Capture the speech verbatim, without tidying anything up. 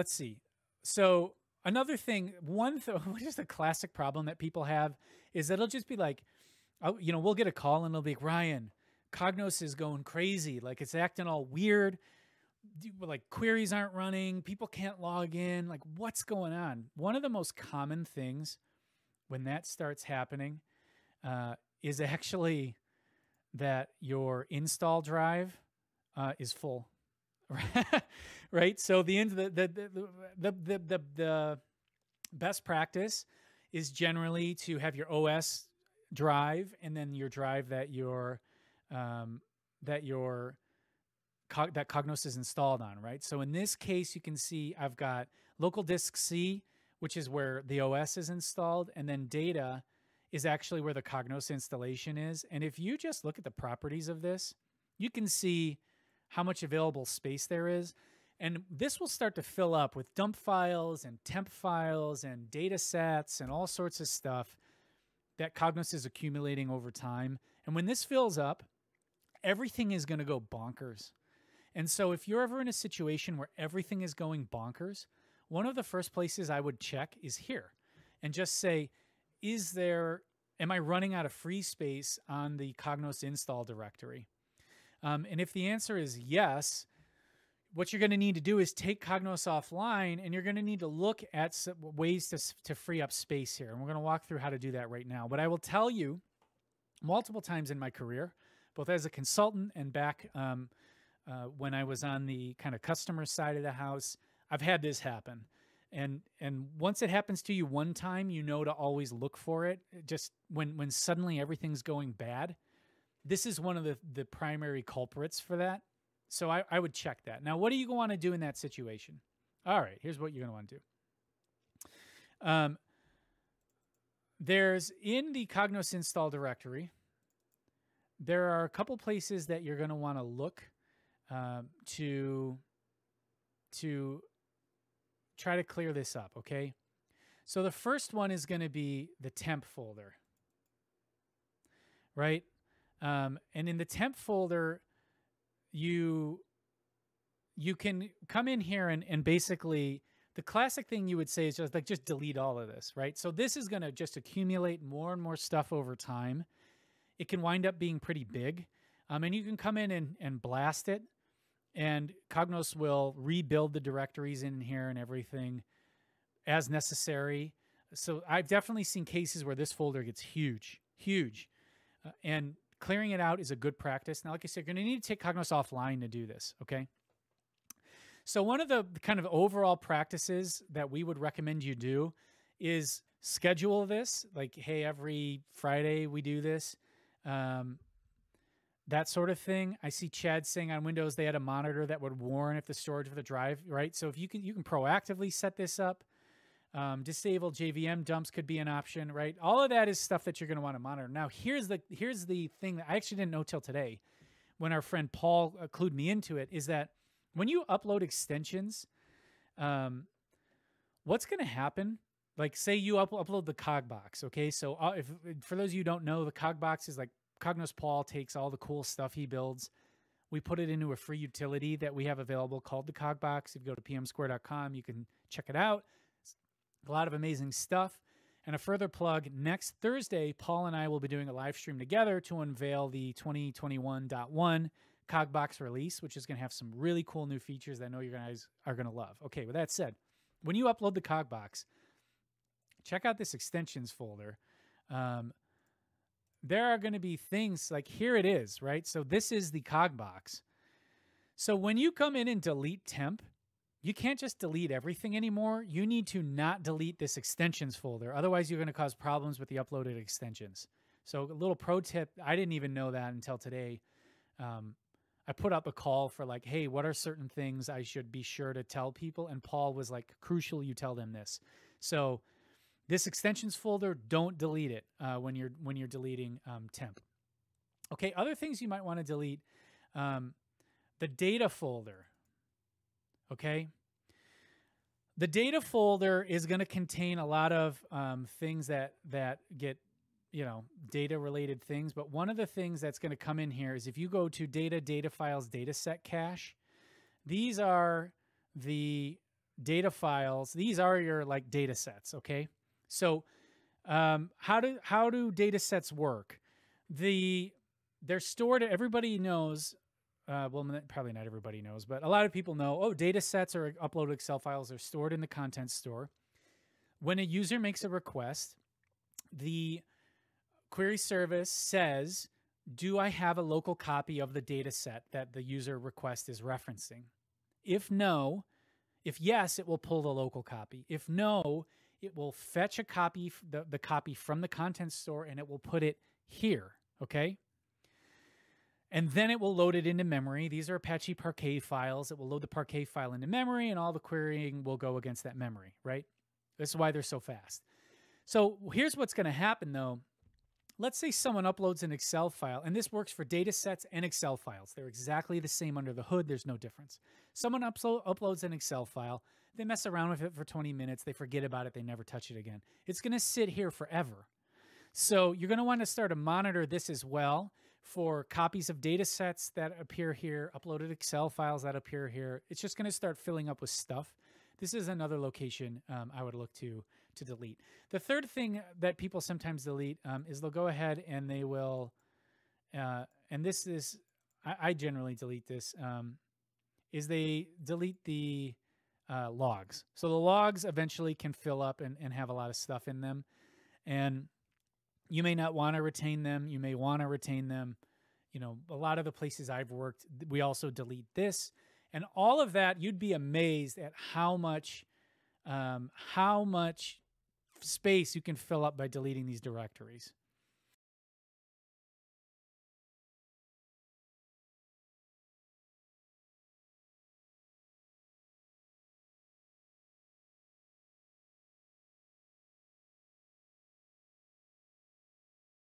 let's see. So another thing, one th what is the classic problem that people have is that it'll just be like, oh, you know, we'll get a call and it'll be like, Ryan, Cognos is going crazy. Like, it's acting all weird. Like, queries aren't running. People can't log in. Like, what's going on? One of the most common things when that starts happening uh, is actually that your install drive uh, is full. Right? So the, the, the, the, the, the, the best practice is generally to have your O S drive and then your drive that your um, that your that Cognos is installed on, right? So in this case, you can see I've got local disk C, which is where the O S is installed, and then data is actually where the Cognos installation is. And if you just look at the properties of this, you can see how much available space there is. And this will start to fill up with dump files and temp files and data sets and all sorts of stuff that Cognos is accumulating over time. And when this fills up, everything is gonna go bonkers. And so if you're ever in a situation where everything is going bonkers, one of the first places I would check is here and just say, is there, am I running out of free space on the Cognos install directory? Um, and if the answer is yes, what you're going to need to do is take Cognos offline, and you're going to need to look at some ways to, to free up space here. And we're going to walk through how to do that right now. But I will tell you, multiple times in my career, both as a consultant and back um, uh, when I was on the kind of customer side of the house, I've had this happen. And and once it happens to you one time, you know to always look for it. Just when, when suddenly everything's going bad, this is one of the, the primary culprits for that. So I, I would check that. Now, what do you want to do in that situation? All right, here's what you're going to want to do. Um, there's, in the Cognos install directory, there are a couple places that you're going to want to look uh, to, to try to clear this up, okay? So the first one is going to be the temp folder, right? Um, and in the temp folder, you you can come in here and, and basically the classic thing you would say is just like, just delete all of this, right? So this is going to just accumulate more and more stuff over time. It can wind up being pretty big. Um, and you can come in and, and blast it, and Cognos will rebuild the directories in here and everything as necessary. So I've definitely seen cases where this folder gets huge, huge. Uh, and clearing it out is a good practice. Now, like I said, you're going to need to take Cognos offline to do this, okay? So one of the kind of overall practices that we would recommend you do is schedule this. Like, hey, every Friday we do this, um, that sort of thing. I see Chad saying on Windows they had a monitor that would warn if the storage of the drive, right? So if you can, you can proactively set this up. Um, disable J V M dumps could be an option, right? All of that is stuff that you're going to want to monitor. Now, here's the here's the thing that I actually didn't know till today, when our friend Paul uh, clued me into it, is that when you upload extensions, um, what's going to happen? Like, say you up upload the CogBox, okay? So uh, if for those of you who don't know, the CogBox is like Cognos Paul takes all the cool stuff he builds. We put it into a free utility that we have available called the CogBox. If you go to p m square dot com, you can check it out. A lot of amazing stuff. And a further plug, next Thursday, Paul and I will be doing a live stream together to unveil the twenty twenty-one point one CogBox release, which is going to have some really cool new features that I know you guys are going to love. Okay, with that said, when you upload the CogBox, check out this extensions folder. Um, there are going to be things like, here it is, right? So this is the CogBox. So when you come in and delete temp, you can't just delete everything anymore. You need to not delete this extensions folder. Otherwise, you're going to cause problems with the uploaded extensions. So a little pro tip, I didn't even know that until today. Um, I put up a call for like, hey, what are certain things I should be sure to tell people? And Paul was like, crucial you tell them this. So this extensions folder, don't delete it uh, when you're when you're deleting um, temp. Okay, other things you might want to delete, um, the data folder. Okay, the data folder is going to contain a lot of um, things that that get, you know, data related things. But one of the things that's going to come in here is if you go to data, data files, data set cache, these are the data files. These are your like data sets, okay? So um, how do how do data sets work? The they're stored. Everybody knows. Uh, well, probably not everybody knows, but a lot of people know. Oh, data sets are uploaded Excel files. They're stored in the content store. When a user makes a request, the query service says, do I have a local copy of the data set that the user request is referencing? If no, if yes, it will pull the local copy. If no, it will fetch a copy, the, the copy from the content store, and it will put it here, okay? And then it will load it into memory. These are Apache Parquet files. It will load the Parquet file into memory, and all the querying will go against that memory, right? That's why they're so fast. So here's what's going to happen, though. Let's say someone uploads an Excel file, and this works for data sets and Excel files. They're exactly the same under the hood. There's no difference. Someone uplo- uploads an Excel file. They mess around with it for twenty minutes. They forget about it. They never touch it again. It's going to sit here forever. So you're going to want to start to monitor this as well for copies of data sets that appear here, uploaded Excel files that appear here. It's just going to start filling up with stuff. This is another location um, I would look to to delete. The third thing that people sometimes delete um, is they'll go ahead and they will, uh, and this is, I, I generally delete this, um, is they delete the uh, logs. So the logs eventually can fill up and, and have a lot of stuff in them. And you may not want to retain them. You may want to retain them. You know, a lot of the places I've worked, we also delete this. And all of that, you'd be amazed at how much, um, how much space you can fill up by deleting these directories.